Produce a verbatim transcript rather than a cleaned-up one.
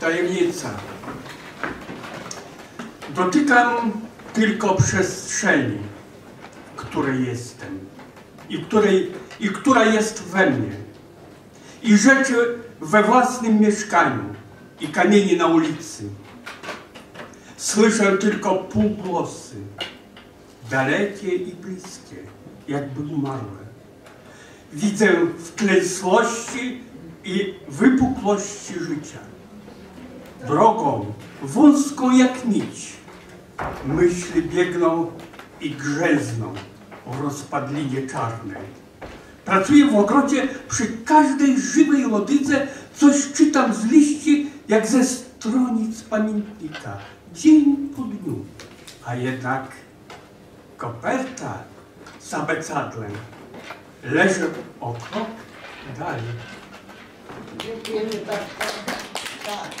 tajemnica. Dotykam tylko przestrzeni, w której jestem i, której, i która jest we mnie, i rzeczy we własnym mieszkaniu, i kamieni na ulicy. Słyszę tylko półgłosy, dalekie i bliskie, jakby umarłe. Widzę wklęsłości i wypukłości życia. Drogą wąską jak nić myśli biegną i grzęzną w rozpadlinie czarnej. Pracuję w ogrodzie, przy każdej żywej łodydze coś czytam z liści, jak ze stronic pamiętnika, dzień po dniu. A jednak koperta z abecadłem leży o krok dalej. Dziękujemy bardzo.